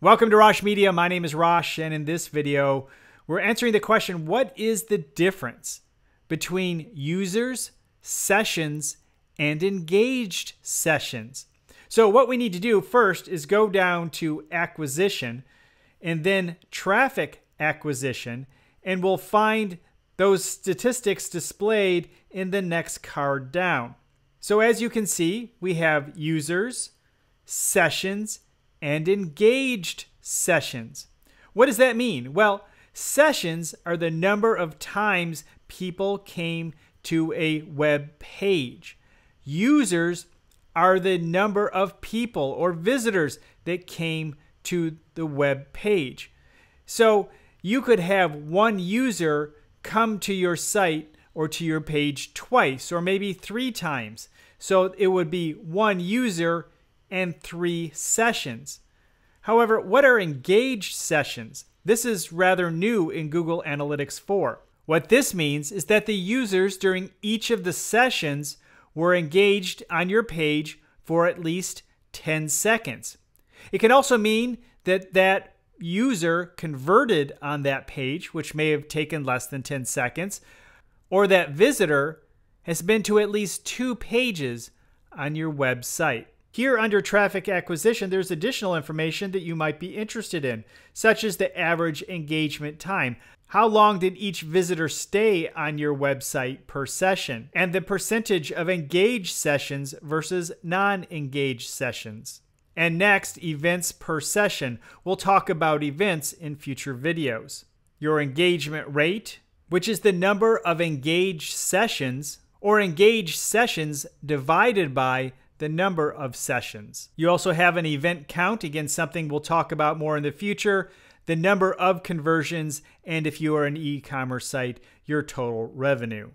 Welcome to Rosh Media. My name is Rosh, and in this video, we're answering the question, what is the difference between users, sessions, and engaged sessions? So what we need to do first is go down to acquisition and then traffic acquisition, and we'll find those statistics displayed in the next card down. So as you can see, we have users, sessions, and engaged sessions. What does that mean? Well, sessions are the number of times people came to a web page. Users are the number of people or visitors that came to the web page. So you could have one user come to your site or to your page twice or maybe three times. So it would be one user and three sessions. However, what are engaged sessions? This is rather new in Google Analytics 4. What this means is that the users during each of the sessions were engaged on your page for at least 10 seconds. It can also mean that that user converted on that page, which may have taken less than 10 seconds, or that visitor has been to at least 2 pages on your website. Here under traffic acquisition, there's additional information that you might be interested in, such as the average engagement time. How long did each visitor stay on your website per session? And the percentage of engaged sessions versus non-engaged sessions. And next, events per session. We'll talk about events in future videos. Your engagement rate, which is the number of engaged sessions or engaged sessions divided by the number of sessions. You also have an event count, again, something we'll talk about more in the future, the number of conversions, and if you are an e-commerce site, your total revenue.